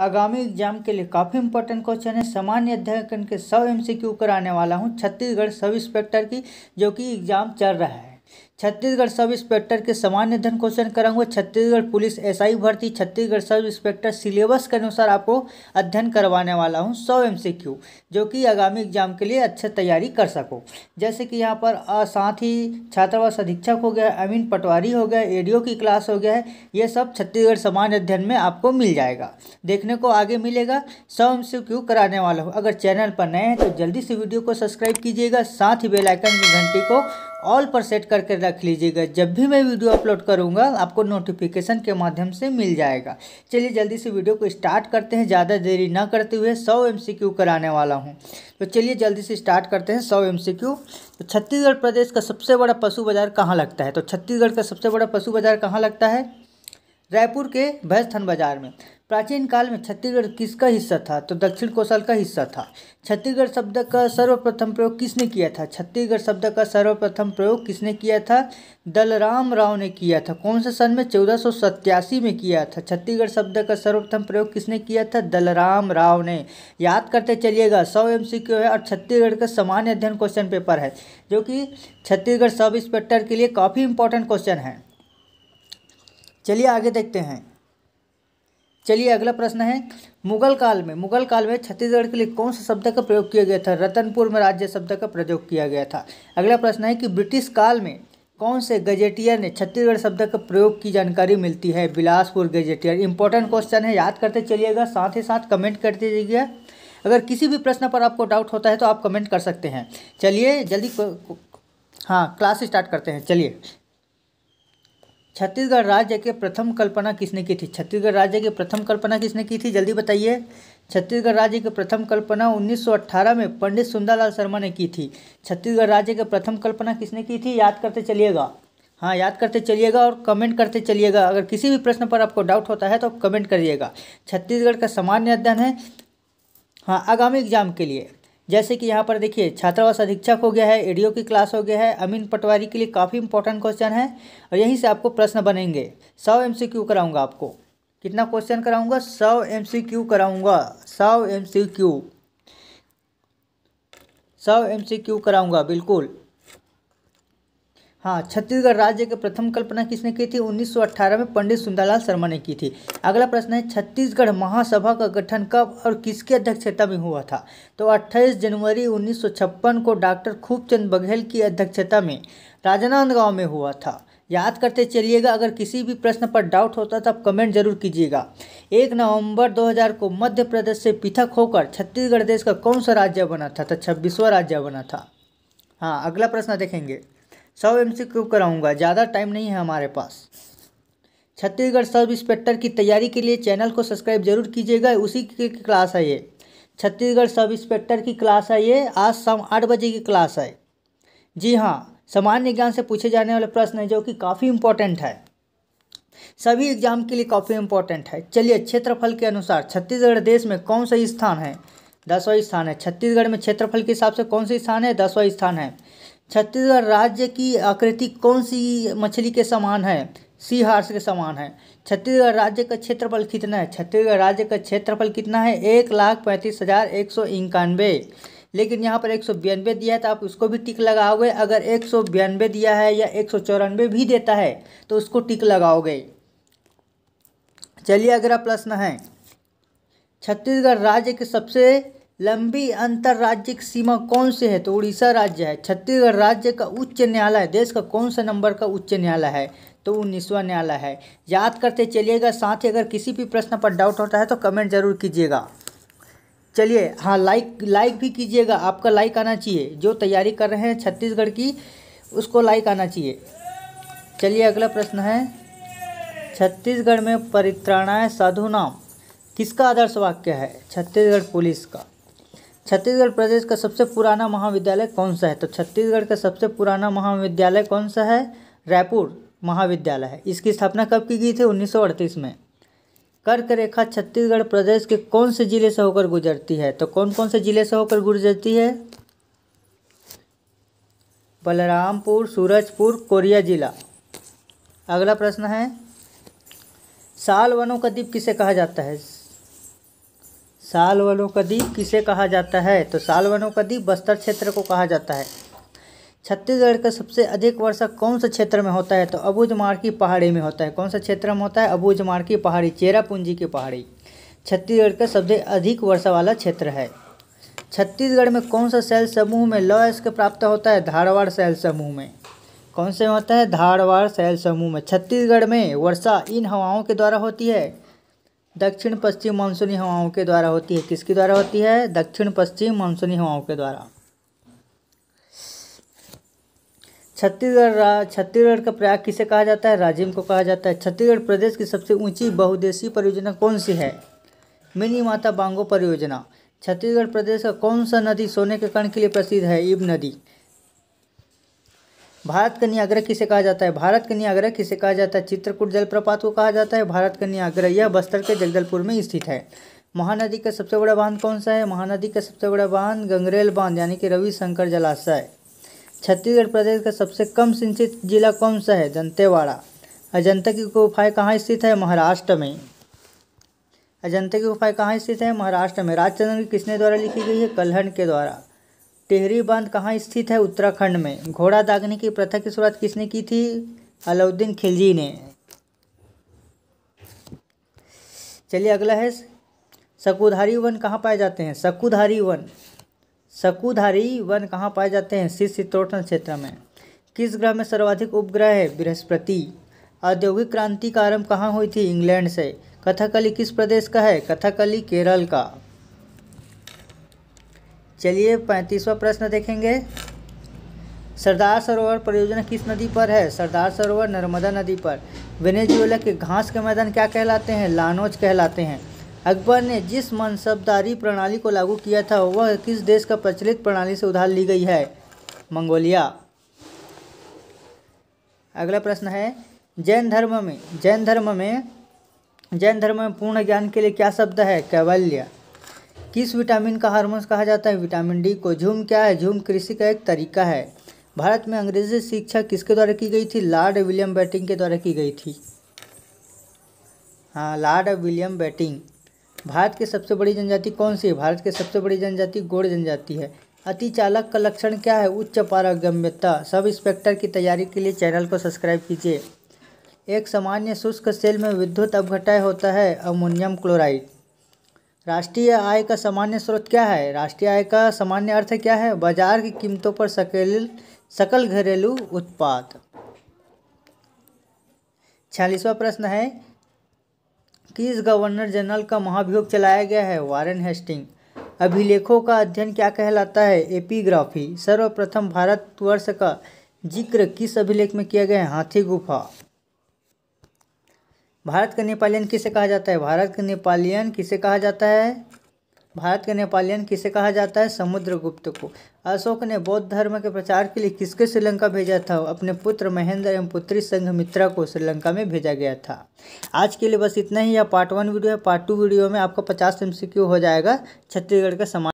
आगामी एग्जाम के लिए काफ़ी इंपॉर्टेंट क्वेश्चन है। सामान्य अध्ययन के 100 MCQ कराने वाला हूं छत्तीसगढ़ सब इंस्पेक्टर की, जो कि एग्जाम चल रहा है। छत्तीसगढ़ सब इंस्पेक्टर के सामान्य अध्ययन क्वेश्चन कराऊंगा। छत्तीसगढ़ पुलिस SI भर्ती, छत्तीसगढ़ सब इंस्पेक्टर सिलेबस के अनुसार आपको अध्ययन करवाने वाला हूं 100 MCQ, जो कि आगामी एग्जाम के लिए अच्छी तैयारी कर सको। जैसे कि यहाँ पर साथ ही छात्रावास अधीक्षक हो गया, अमीन पटवारी हो गया, ADO की क्लास हो गया है, ये सब छत्तीसगढ़ सामान्य अध्ययन में आपको मिल जाएगा, देखने को आगे मिलेगा। 100 MCQ कराने वाला हूँ। अगर चैनल पर नए हैं तो जल्दी से वीडियो को सब्सक्राइब कीजिएगा, साथ ही बेल आइकन की घंटी को ऑल पर सेट करके रख लीजिएगा। जब भी मैं वीडियो अपलोड करूंगा आपको नोटिफिकेशन के माध्यम से मिल जाएगा। चलिए जल्दी से वीडियो को स्टार्ट करते हैं, ज़्यादा देरी ना करते हुए 100 MCQ कराने वाला हूं। तो चलिए जल्दी से स्टार्ट करते हैं 100 MCQ। तो छत्तीसगढ़ प्रदेश का सबसे बड़ा पशु बाज़ार कहाँ लगता है? तो छत्तीसगढ़ का सबसे बड़ा पशु बाज़ार कहाँ लगता है? रायपुर के भैंसथान बाज़ार में। प्राचीन काल में छत्तीसगढ़ किसका हिस्सा था? तो दक्षिण कोसल का हिस्सा था। छत्तीसगढ़ शब्द का सर्वप्रथम प्रयोग किसने किया था? छत्तीसगढ़ शब्द का सर्वप्रथम प्रयोग किसने किया था? दलराम राव ने किया था। कौन से सन में? 1487 में किया था। छत्तीसगढ़ शब्द का सर्वप्रथम प्रयोग किसने किया था? दलराम राव ने। याद करते चलिएगा, 100 MCQ है और छत्तीसगढ़ का सामान्य अध्ययन क्वेश्चन पेपर है, जो कि छत्तीसगढ़ सब इंस्पेक्टर के लिए काफ़ी इंपॉर्टेंट क्वेश्चन है। चलिए आगे देखते हैं। चलिए अगला प्रश्न है, मुगल काल में छत्तीसगढ़ के लिए कौन सा शब्द का प्रयोग किया गया था? रतनपुर में राज्य शब्द का प्रयोग किया गया था। अगला प्रश्न है कि ब्रिटिश काल में कौन से गजेटियर ने छत्तीसगढ़ शब्द का प्रयोग की जानकारी मिलती है? बिलासपुर गजेटियर। इंपॉर्टेंट क्वेश्चन है, याद करते चलिएगा, साथ ही साथ कमेंट कर दीजिएगा। अगर किसी भी प्रश्न पर आपको डाउट होता है तो आप कमेंट कर सकते हैं। चलिए जल्दी हाँ क्लास स्टार्ट करते हैं। चलिए, छत्तीसगढ़ राज्य के प्रथम कल्पना किसने की थी? छत्तीसगढ़ राज्य की प्रथम कल्पना किसने की थी? जल्दी बताइए। छत्तीसगढ़ राज्य की प्रथम कल्पना 1918 में पंडित सुंदरलाल शर्मा ने की थी। छत्तीसगढ़ राज्य की प्रथम कल्पना किसने की थी? याद करते चलिएगा, हाँ याद करते चलिएगा और कमेंट करते चलिएगा। अगर किसी भी प्रश्न पर आपको डाउट होता है तो आप कमेंट करिएगा। छत्तीसगढ़ का सामान्य अध्ययन है, हाँ, आगामी एग्जाम के लिए। जैसे कि यहाँ पर देखिए, छात्रावास अधीक्षक हो गया है, ADO की क्लास हो गया है, अमीन पटवारी के लिए काफ़ी इंपॉर्टेंट क्वेश्चन है और यहीं से आपको प्रश्न बनेंगे। 100 MCQ कराऊंगा आपको। कितना क्वेश्चन कराऊंगा? 100 MCQ कराऊंगा। 100 MCQ कराऊंगा, बिल्कुल। हाँ, छत्तीसगढ़ राज्य की प्रथम कल्पना किसने की थी? 1918 में पंडित सुंदरलाल शर्मा ने की थी। अगला प्रश्न है, छत्तीसगढ़ महासभा का गठन कब और किसकी अध्यक्षता में हुआ था? तो 28 जनवरी 1956 को डॉक्टर खूबचंद बघेल की अध्यक्षता में राजनांदगांव में हुआ था। याद करते चलिएगा। अगर किसी भी प्रश्न पर डाउट होता है तो आप कमेंट जरूर कीजिएगा। 1 नवंबर 2000 को मध्य प्रदेश से पृथक होकर छत्तीसगढ़ देश का कौन सा राज्य बना था? तो 26वां राज्य बना था। हाँ, अगला प्रश्न देखेंगे। 100 MCQ कराऊंगा, ज़्यादा टाइम नहीं है हमारे पास। छत्तीसगढ़ सब इंस्पेक्टर की तैयारी के लिए चैनल को सब्सक्राइब जरूर कीजिएगा। उसी की क्लास है ये, छत्तीसगढ़ सब इंस्पेक्टर की क्लास है ये। आज शाम 8 बजे की क्लास है। जी हाँ, सामान्य ज्ञान से पूछे जाने वाले प्रश्न है, जो कि काफ़ी इंपॉर्टेंट है, सभी एग्जाम के लिए काफ़ी इंपॉर्टेंट है। चलिए, क्षेत्रफल के अनुसार छत्तीसगढ़ देश में कौन सा स्थान है? 10वां स्थान है। छत्तीसगढ़ में क्षेत्रफल के हिसाब से कौन सा स्थान है? 10वां स्थान है। छत्तीसगढ़ राज्य की आकृति कौन सी मछली के समान है? सी हॉर्स के समान है। छत्तीसगढ़ राज्य का क्षेत्रफल कितना है? छत्तीसगढ़ राज्य का क्षेत्रफल कितना है? 1,35,191। लेकिन यहाँ पर 192 दिया है तो आप उसको भी टिक लगाओगे। अगर 192 दिया है या 194 भी देता है तो उसको टिक लगाओगे। चलिए अगला प्रश्न है, छत्तीसगढ़ राज्य के सबसे लंबी अंतर्राज्यिक सीमा कौन से है? तो उड़ीसा राज्य है। छत्तीसगढ़ राज्य का उच्च न्यायालय देश का कौन सा नंबर का उच्च न्यायालय है? तो 19वां न्यायालय है। याद करते चलिएगा, साथ ही अगर किसी भी प्रश्न पर डाउट होता है तो कमेंट जरूर कीजिएगा। चलिए, हाँ, लाइक भी कीजिएगा, आपका लाइक आना चाहिए। जो तैयारी कर रहे हैं छत्तीसगढ़ की, उसको लाइक आना चाहिए। चलिए अगला प्रश्न है, छत्तीसगढ़ में परित्राणाय साधु नाम किसका आदर्श वाक्य है? छत्तीसगढ़ पुलिस का। छत्तीसगढ़ प्रदेश का सबसे पुराना महाविद्यालय कौन सा है? तो छत्तीसगढ़ का सबसे पुराना महाविद्यालय कौन सा है? रायपुर महाविद्यालय है। इसकी स्थापना कब की गई थी? 1938 में। कर्क रेखा छत्तीसगढ़ प्रदेश के कौन से जिले से होकर गुजरती है? तो कौन कौन से जिले से होकर गुजरती है? बलरामपुर, सूरजपुर, कोरिया जिला। अगला प्रश्न है, साल वनों का द्वीप किसे कहा जाता है? साल वनोकदीप किसे कहा जाता है? तो साल वनोकदीप बस्तर क्षेत्र को कहा जाता है। छत्तीसगढ़ का सबसे अधिक वर्षा कौन से क्षेत्र में होता है? तो अबूझमाड़ की पहाड़ी में होता है। कौन सा क्षेत्र में होता है? अबूझमाड़ की पहाड़ी, चेरापूंजी की पहाड़ी छत्तीसगढ़ का सबसे अधिक वर्षा वाला क्षेत्र है। छत्तीसगढ़ में कौन सा शैल समूह में लॉयस्क प्राप्त होता है? धारवाड़ शैल समूह में। कौन से होता है? धारवाड़ शैल समूह में। छत्तीसगढ़ में वर्षा इन हवाओं के द्वारा होती है, दक्षिण पश्चिम मानसूनी हवाओं के द्वारा होती है। किसके द्वारा होती है? दक्षिण पश्चिम मानसूनी हवाओं के द्वारा। छत्तीसगढ़ का प्रयाग किसे कहा जाता है? राजिम को कहा जाता है। छत्तीसगढ़ प्रदेश की सबसे ऊंची बहुउद्देशीय परियोजना कौन सी है? मिनी माता बांगो परियोजना। छत्तीसगढ़ प्रदेश का कौन सा नदी सोने के कण के लिए प्रसिद्ध है? इब नदी। भारत का नियाग्रा किसे कहा जाता है? भारत का नियाग्रा किसे कहा जाता है? चित्रकूट जलप्रपात को कहा जाता है भारत का नियाग्रा। यह बस्तर के जगदलपुर में स्थित है। महानदी का सबसे बड़ा बांध कौन सा है? महानदी का सबसे बड़ा बांध गंगरेल बांध यानी कि रविशंकर जलाशय। छत्तीसगढ़ प्रदेश का सबसे कम सिंचित जिला कौन सा है? दंतेवाड़ा। अजंता की गुफाएं कहाँ स्थित है? महाराष्ट्र में। अजंता की गुफाएं कहाँ स्थित है? महाराष्ट्र में। राजचंद्र किसने द्वारा लिखी गई है? कल्हण के द्वारा। टेहरी बांध कहाँ स्थित है? उत्तराखंड में। घोड़ा दागने की प्रथा की शुरुआत किसने की थी? अलाउद्दीन खिलजी ने। चलिए अगला है शकुधारी वन कहाँ पाए जाते हैं? शकुधारी वन कहाँ पाए जाते हैं? शीतोष्ण क्षेत्र में। किस ग्रह में सर्वाधिक उपग्रह है? बृहस्पति। औद्योगिक क्रांति का आरंभ कहाँ हुई थी? इंग्लैंड से। कथकली किस प्रदेश का है? कथकली केरल का। चलिए 35वां प्रश्न देखेंगे। सरदार सरोवर परियोजना किस नदी पर है? सरदार सरोवर नर्मदा नदी पर। वेनेजुएला के घास के मैदान क्या कहलाते हैं? लानोज कहलाते हैं। अकबर ने जिस मनसबदारी प्रणाली को लागू किया था वह किस देश का प्रचलित प्रणाली से उधार ली गई है? मंगोलिया। अगला प्रश्न है जैन धर्म में पूर्ण ज्ञान के लिए क्या शब्द है? कैवल्य। किस विटामिन का हार्मोन्स कहा जाता है? विटामिन डी को। झूम क्या है? झूम कृषि का एक तरीका है। भारत में अंग्रेजी शिक्षा किसके द्वारा की गई थी? लॉर्ड विलियम बेंटिंक के द्वारा की गई थी। हाँ, लॉर्ड विलियम बेंटिंक। भारत की सबसे बड़ी जनजाति कौन सी है? भारत की सबसे बड़ी जनजाति गौड़ जनजाति है। अति चालक का लक्षण क्या है? उच्च पारगम्यता। सब इंस्पेक्टर की तैयारी के लिए चैनल को सब्सक्राइब कीजिए। एक सामान्य शुष्क सेल में विद्युत अपघटन होता है? Ammonium chloride. राष्ट्रीय आय का सामान्य स्रोत क्या है? राष्ट्रीय आय का सामान्य अर्थ क्या है? बाजार की कीमतों पर सकल घरेलू उत्पाद। 46वां प्रश्न है किस गवर्नर जनरल का महाभियोग चलाया गया है? Warren Hasting. अभिलेखों का अध्ययन क्या कहलाता है? एपिग्राफी। सर्वप्रथम भारतवर्ष का जिक्र किस अभिलेख में किया गया है? हाथी गुफा। भारत का नेपालियन किसे कहा जाता है? भारत का नेपालियन किसे कहा जाता है? भारत का नेपालियन किसे कहा जाता है? समुद्रगुप्त को। अशोक ने बौद्ध धर्म के प्रचार के लिए किसके श्रीलंका भेजा था? अपने पुत्र महेंद्र एवं पुत्री संघमित्रा को श्रीलंका में भेजा गया था। आज के लिए बस इतना ही। यह पार्ट 1 वीडियो है। पार्ट 2 वीडियो में आपका 50 MCQ हो जाएगा छत्तीसगढ़ का समाज।